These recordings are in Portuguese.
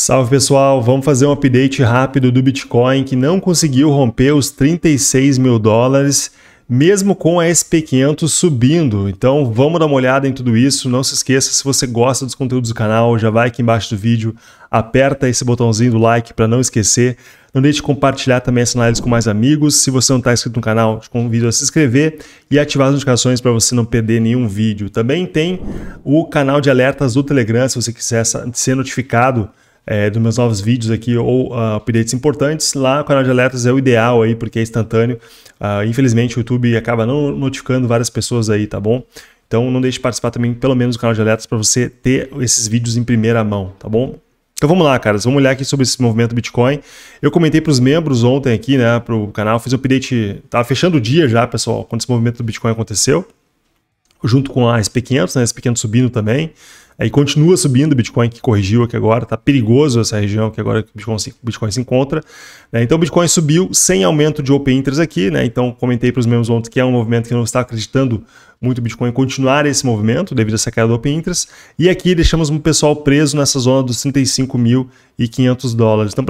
Salve pessoal, vamos fazer um update rápido do Bitcoin que não conseguiu romper os 36 mil dólares, mesmo com a S&P 500 subindo. Então vamos dar uma olhada em tudo isso. Não se esqueça, se você gosta dos conteúdos do canal, já vai aqui embaixo do vídeo, aperta esse botãozinho do like para não esquecer. Não deixe de compartilhar também essa análise com mais amigos. Se você não está inscrito no canal, te convido a se inscrever e ativar as notificações para você não perder nenhum vídeo. Também tem o canal de alertas do Telegram, se você quiser ser notificado dos meus novos vídeos aqui ou updates importantes. Lá o canal de alertas é o ideal aí, porque é instantâneo. Infelizmente o YouTube acaba não notificando várias pessoas aí, tá bom? Então não deixe de participar também pelo menos do canal de alertas para você ter esses vídeos em primeira mão, tá bom? Então vamos lá, caras, vamos olhar aqui sobre esse movimento do Bitcoin. Eu comentei para os membros ontem aqui, né, para o canal, fiz um update, tava fechando o dia já, pessoal, quando esse movimento do Bitcoin aconteceu, junto com a S&P 500, né, S&P 500 subindo também. Aí continua subindo o Bitcoin, que corrigiu aqui agora, tá perigoso essa região que agora o Bitcoin se encontra. Né? Então o Bitcoin subiu sem aumento de Open Interest aqui, né? Então comentei para os membros ontem que é um movimento que não está acreditando muito o Bitcoin continuar esse movimento devido a essa queda do Open Interest. E aqui deixamos o pessoal preso nessa zona dos 35.500 dólares. Então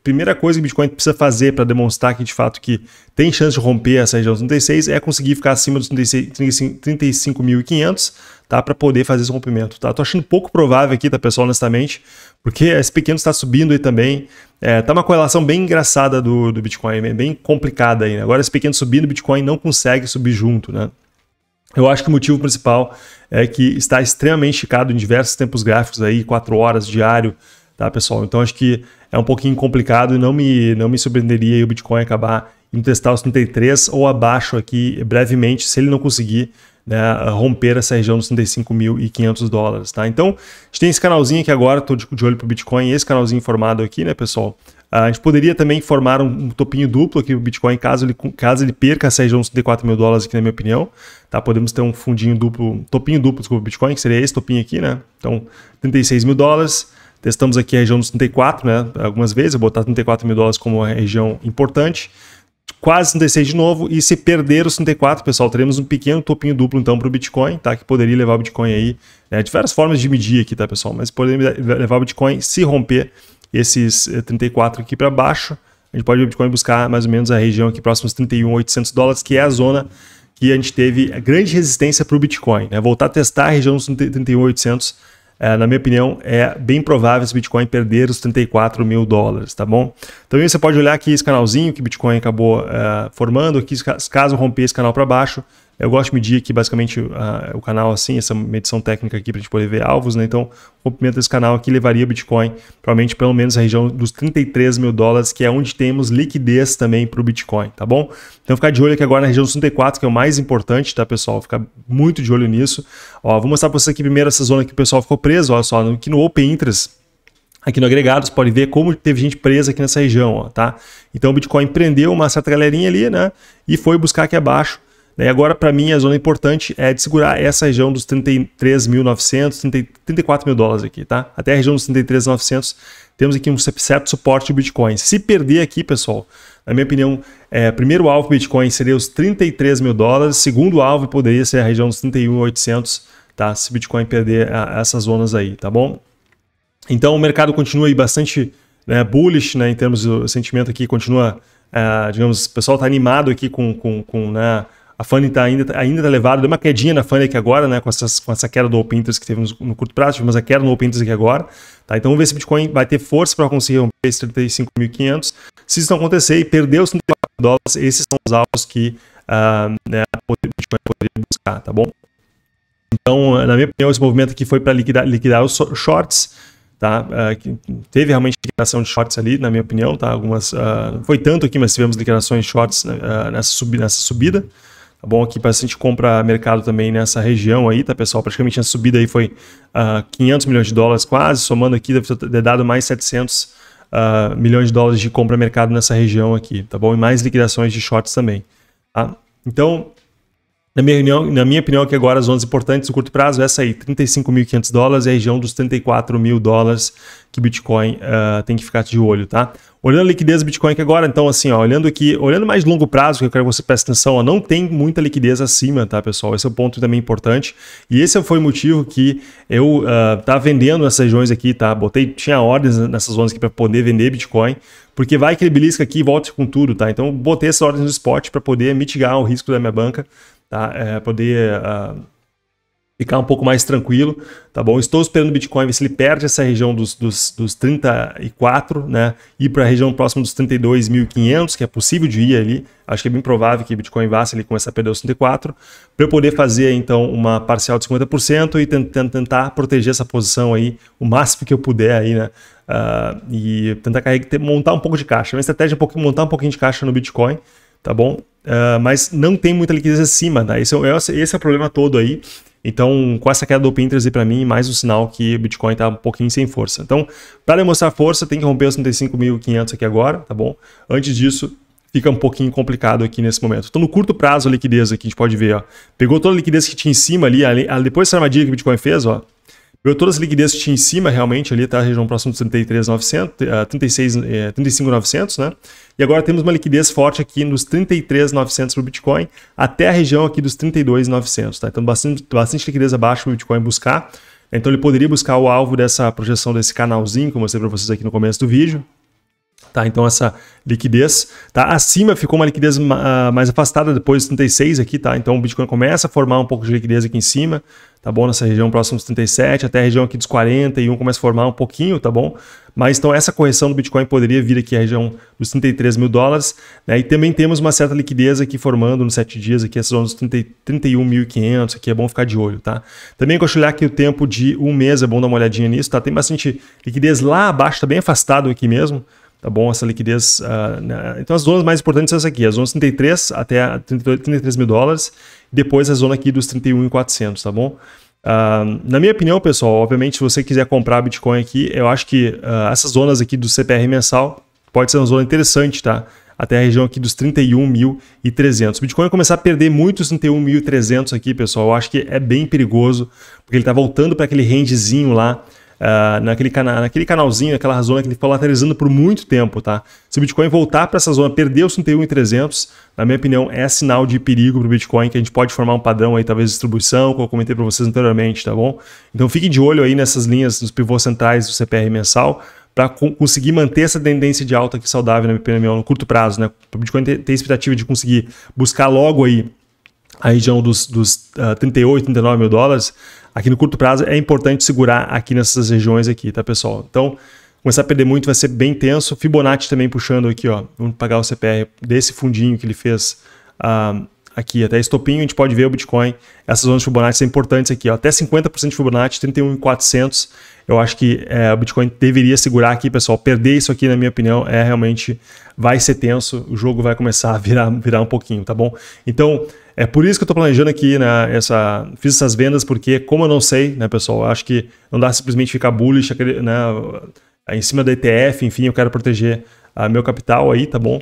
primeira coisa que o Bitcoin precisa fazer para demonstrar que de fato que tem chance de romper essa região dos 36 é conseguir ficar acima dos 35.500, tá? Para poder fazer esse rompimento, tá? Tô achando pouco provável aqui, tá, pessoal, honestamente, porque esse pequeno está subindo aí também. Tá uma correlação bem engraçada do Bitcoin, bem complicada aí, né? Agora esse pequeno subindo, o Bitcoin não consegue subir junto, né? Eu acho que o motivo principal é que está extremamente esticado em diversos tempos gráficos aí, 4 horas diário, tá, pessoal? Então acho que é um pouquinho complicado e não me surpreenderia o Bitcoin acabar indo testar os 33 ou abaixo aqui brevemente, se ele não conseguir, né, romper essa região dos 35.500 dólares, tá? Então, a gente tem esse canalzinho aqui agora, tô de olho pro Bitcoin, esse canalzinho formado aqui, né, pessoal? A gente poderia também formar um topinho duplo aqui pro Bitcoin, caso ele perca essa região dos 34 mil dólares aqui, na minha opinião, tá? Podemos ter um fundinho duplo, um topinho duplo, desculpa, Bitcoin, que seria esse topinho aqui, né? Então, 36 mil dólares. Testamos aqui a região dos 34, né? Algumas vezes, eu vou botar 34 mil dólares como uma região importante. Quase 36 de novo, e se perder os 34, pessoal, teremos um pequeno topinho duplo então para o Bitcoin, tá? Que poderia levar o Bitcoin aí, né? De várias formas de medir aqui, tá, pessoal? Mas poderia levar o Bitcoin, se romper esses 34 aqui para baixo, a gente pode o Bitcoin buscar mais ou menos a região aqui próximos 31.800 dólares, que é a zona que a gente teve a grande resistência para o Bitcoin, né? Voltar a testar a região dos 31.800. Na minha opinião, é bem provável esse Bitcoin perder os 34 mil dólares, tá bom? Também você pode olhar aqui esse canalzinho que o Bitcoin acabou formando aqui, caso romper esse canal para baixo. Eu gosto de medir aqui basicamente o canal assim, essa medição técnica aqui para a gente poder ver alvos, né? Então, o rompimento desse canal aqui levaria o Bitcoin provavelmente pelo menos a região dos 33 mil dólares, que é onde temos liquidez também para o Bitcoin, tá bom? Então, ficar de olho aqui agora na região dos 34, que é o mais importante, tá, pessoal? Ficar muito de olho nisso. Ó, vou mostrar para você aqui primeiro essa zona que o pessoal ficou preso, olha só, aqui no Open Interest. Aqui no agregado, você pode ver como teve gente presa aqui nessa região, ó, tá? Então, o Bitcoin prendeu uma certa galerinha ali, né? E foi buscar aqui abaixo. E agora, para mim, a zona importante é de segurar essa região dos 33.900, 34 mil dólares aqui, tá? Até a região dos 33.900, temos aqui um certo suporte do Bitcoin. Se perder aqui, pessoal, na minha opinião, primeiro alvo do Bitcoin seria os 33 mil dólares, segundo alvo poderia ser a região dos 31.800, tá? Se o Bitcoin perder essas zonas aí, tá bom? Então, o mercado continua aí bastante, né, bullish, né, em termos do sentimento aqui, continua, digamos, o pessoal está animado aqui com né, a FANI ainda tá elevada, deu uma quedinha na FANI aqui agora, né, com essa queda do Open Interest que teve no curto prazo, tivemos a queda no Open Interest aqui agora, tá? Então vamos ver se o Bitcoin vai ter força para conseguir romper esses 35.500. Se isso não acontecer e perder os 34 dólares, esses são os alvos que né, o Bitcoin poderia buscar, tá bom? Então, na minha opinião, esse movimento aqui foi para liquidar os shorts, tá? Teve realmente liquidação de shorts ali, na minha opinião, tá? Algumas, não foi tanto aqui, mas tivemos liquidações de shorts nessa subida. Tá bom, aqui para a gente compra mercado também nessa região aí, tá, pessoal? Praticamente a subida aí foi 500 milhões de dólares quase, somando aqui deve ter dado mais 700 milhões de dólares de compra mercado nessa região aqui, tá bom? E mais liquidações de shorts também, tá? Então, Na minha opinião, que agora as zonas importantes do curto prazo, essa aí, 35.500 dólares é a região dos 34 mil dólares que Bitcoin tem que ficar de olho, tá? Olhando a liquidez do Bitcoin aqui agora, então assim, ó, olhando mais longo prazo, que eu quero que você preste atenção, ó, não tem muita liquidez acima, tá, pessoal? Esse é o ponto também importante. E esse foi o motivo que eu tava vendendo essas regiões aqui, tá? Tinha ordens nessas zonas aqui para poder vender Bitcoin, porque vai que ele belisca aqui e volta com tudo, tá? Então botei essas ordens no spot para poder mitigar o risco da minha banca, tá? Poder ficar um pouco mais tranquilo, tá bom? Estou esperando o Bitcoin ver se ele perde essa região dos 34, né? Ir para a região próxima dos 32.500, que é possível de ir ali. Acho que é bem provável que o Bitcoin vá se ele começar a perder os 34, para eu poder fazer então uma parcial de 50% e tentar proteger essa posição aí o máximo que eu puder aí, né? E tentar montar um pouco de caixa. Minha estratégia é montar um pouquinho de caixa no Bitcoin, tá bom? Mas não tem muita liquidez acima, tá? Esse é o problema todo aí. Então, com essa queda do Open Interest para mim, mais um sinal que o Bitcoin está um pouquinho sem força. Então, para demonstrar força, tem que romper os 35.500 aqui agora, tá bom? Antes disso, fica um pouquinho complicado aqui nesse momento. Então, no curto prazo, a liquidez aqui, a gente pode ver, ó. Pegou toda a liquidez que tinha em cima ali, depois dessa armadilha que o Bitcoin fez, ó. Pegou todas as liquidez que tinha em cima, realmente, ali, tá? A região próxima dos 35.900, né? E agora temos uma liquidez forte aqui nos 33.900 para o Bitcoin, até a região aqui dos 32.900, tá? Então, bastante liquidez abaixo para o Bitcoin buscar. Então, ele poderia buscar o alvo dessa projeção desse canalzinho que eu mostrei para vocês aqui no começo do vídeo. Tá, então essa liquidez, tá? Acima ficou uma liquidez mais afastada depois dos 36 aqui, tá? Então o Bitcoin começa a formar um pouco de liquidez aqui em cima, tá bom? Nessa região próxima dos 37 até a região aqui dos 41 começa a formar um pouquinho, tá bom? Mas então essa correção do Bitcoin poderia vir aqui à região dos 33 mil dólares, né? E também temos uma certa liquidez aqui formando nos 7 dias aqui, essa zona dos 31.500, aqui é bom ficar de olho, tá? Também gosto de olhar aqui o tempo de um mês, é bom dar uma olhadinha nisso, tá? Tem bastante liquidez lá abaixo, tá bem afastado aqui mesmo. Tá bom? Essa liquidez... então, as zonas mais importantes são essa aqui. As zonas 33 até 33 mil dólares. Depois, a zona aqui dos 31.400, tá bom? Na minha opinião, pessoal, obviamente, se você quiser comprar Bitcoin aqui, eu acho que essas zonas aqui do CPR mensal pode ser uma zona interessante, tá? Até a região aqui dos 31.300. O Bitcoin começar a perder muitos 31.300 aqui, pessoal, eu acho que é bem perigoso, porque ele tá voltando para aquele rangezinho lá, naquele canalzinho, naquela zona que ele ficou lateralizando por muito tempo, tá? Se o Bitcoin voltar para essa zona, perder os 31.300, na minha opinião, é sinal de perigo para o Bitcoin, que a gente pode formar um padrão aí, talvez distribuição, como eu comentei para vocês anteriormente, tá bom? Então fique de olho aí nessas linhas, nos pivôs centrais do CPR mensal, para conseguir manter essa tendência de alta aqui saudável, na minha opinião, no curto prazo, né? Para o Bitcoin ter expectativa de conseguir buscar logo aí a região dos 38, 39 mil dólares, aqui no curto prazo é importante segurar aqui nessas regiões aqui, tá, pessoal? Então, começar a perder muito vai ser bem tenso. Fibonacci também puxando aqui, ó. Vamos pagar o CPR desse fundinho que ele fez aqui até esse topinho. A gente pode ver o Bitcoin. Essas zonas de Fibonacci são importantes aqui, ó. Até 50% de Fibonacci, 31.400. Eu acho que o Bitcoin deveria segurar aqui, pessoal. Perder isso aqui, na minha opinião, realmente vai ser tenso. O jogo vai começar a virar um pouquinho, tá bom? Então, é por isso que eu tô planejando aqui, né, fiz essas vendas, porque como eu não sei, né, pessoal, eu acho que não dá simplesmente ficar bullish, né, em cima da ETF, enfim, eu quero proteger meu capital aí, tá bom?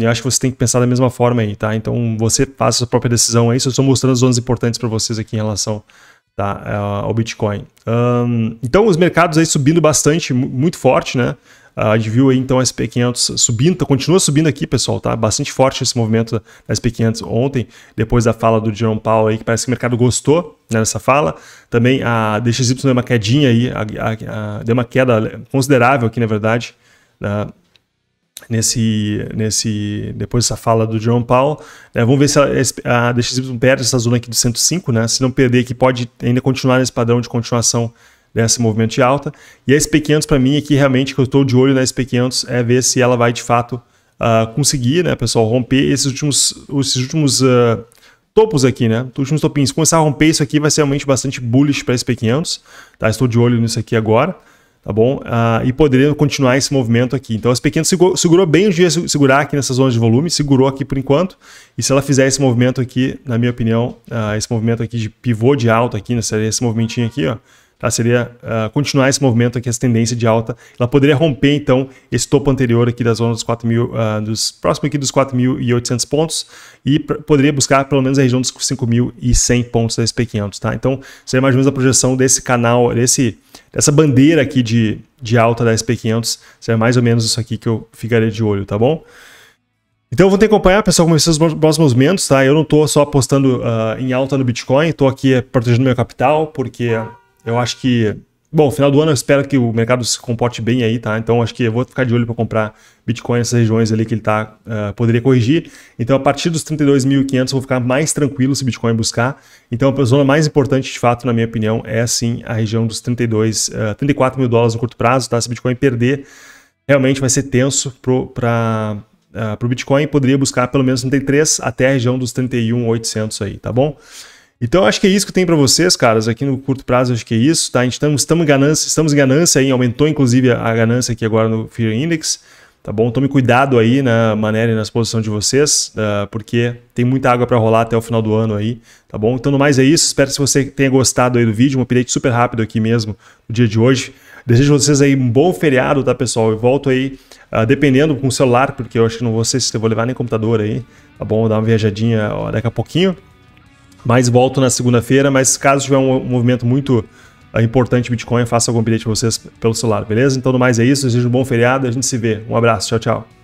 Eu acho que você tem que pensar da mesma forma aí, tá? Então, você faz a sua própria decisão aí, só estou mostrando as zonas importantes para vocês aqui em relação... Tá, ao Bitcoin. Então os mercados aí subindo bastante, muito forte, né? A gente viu aí então a SP500 subindo, continua subindo aqui, pessoal, tá? Bastante forte esse movimento da SP500 ontem, depois da fala do Jerome Powell aí, que parece que o mercado gostou, né, dessa fala. Também a DXY deu uma quedinha aí, deu uma queda considerável aqui, na verdade, né? Depois dessa fala do Jerome Powell, né, vamos ver se a DXY perde essa zona aqui do 105, né? Se não perder aqui, pode ainda continuar nesse padrão de continuação desse movimento de alta. E a SP500 para mim aqui, realmente, que eu estou de olho na SP500 é ver se ela vai de fato conseguir, né, pessoal, romper esses últimos topos aqui, né? Os últimos topinhos. Se começar a romper isso aqui, vai ser realmente bastante bullish para a SP500, tá? Estou de olho nisso aqui agora, tá bom? E poderia continuar esse movimento aqui. Então, a SP500 segurou bem o dia, segurar aqui nessas zonas de volume, segurou aqui por enquanto, e se ela fizer esse movimento aqui, na minha opinião, esse movimento aqui de pivô de alta aqui, né, esse movimentinho aqui, ó, tá? Seria continuar esse movimento aqui, essa tendência de alta. Ela poderia romper, então, esse topo anterior aqui da zona dos 4.000, próximo aqui dos 4.800 pontos, e poderia buscar pelo menos a região dos 5.100 pontos da S&P 500, tá? Então, seria mais ou menos a projeção desse canal, dessa bandeira aqui de alta da S&P 500, seria mais ou menos isso aqui que eu ficaria de olho, tá bom? Então, vou ter que acompanhar, pessoal, como esses próximos momentos, tá? Eu não estou só apostando em alta no Bitcoin, estou aqui protegendo meu capital, porque eu acho que... Bom, final do ano eu espero que o mercado se comporte bem aí, tá? Então, acho que eu vou ficar de olho para comprar Bitcoin nessas regiões ali que ele tá, poderia corrigir. Então, a partir dos 32.500 eu vou ficar mais tranquilo se Bitcoin buscar. Então, a zona mais importante, de fato, na minha opinião, é, sim, a região dos 34 mil dólares no curto prazo, tá? Se Bitcoin perder, realmente vai ser tenso para o Bitcoin, poderia buscar pelo menos 33 até a região dos 31.800 aí, tá bom? Então, acho que é isso que eu tenho para vocês, caras, aqui no curto prazo, acho que é isso, tá? A gente estamos em ganância aí, aumentou inclusive a ganância aqui agora no Fear Index, tá bom? Tome cuidado aí na maneira e na exposição de vocês, porque tem muita água para rolar até o final do ano aí, tá bom? Então, no mais é isso, espero que você tenha gostado aí do vídeo, um update super rápido aqui mesmo no dia de hoje. Desejo a vocês aí um bom feriado, tá, pessoal? Eu volto aí, dependendo, com o celular, porque eu acho que não vou, se eu vou levar nem computador aí, tá bom? Vou dar uma viajadinha daqui a pouquinho, mas volto na segunda-feira, mas caso tiver um movimento muito importante Bitcoin, eu faço algum update pra vocês pelo celular, beleza? Então, no mais é isso, desejo um bom feriado, a gente se vê. Um abraço, tchau, tchau.